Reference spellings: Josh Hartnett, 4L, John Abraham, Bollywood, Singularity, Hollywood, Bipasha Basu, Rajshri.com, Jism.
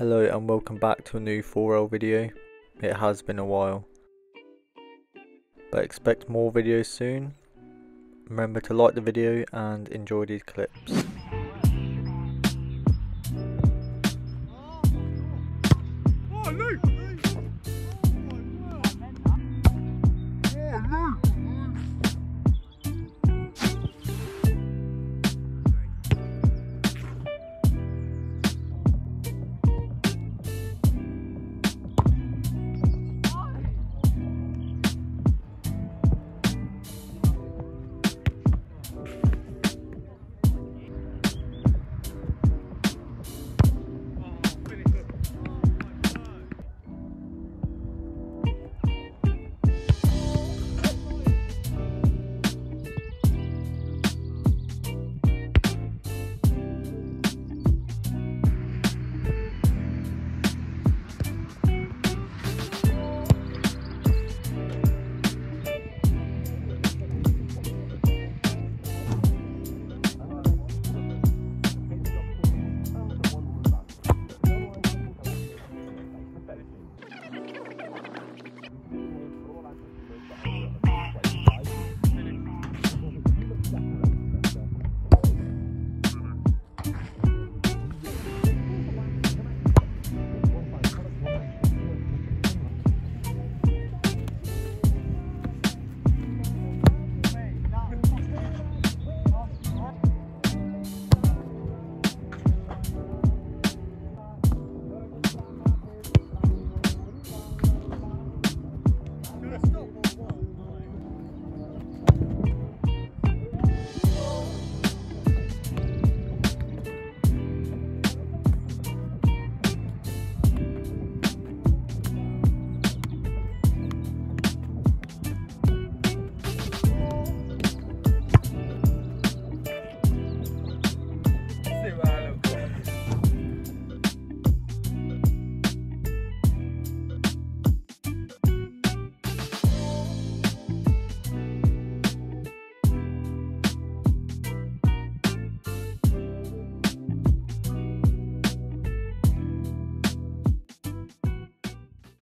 Hello and welcome back to a new 4L video. It has been a while, but expect more videos soon. Remember to like the video and enjoy these clips.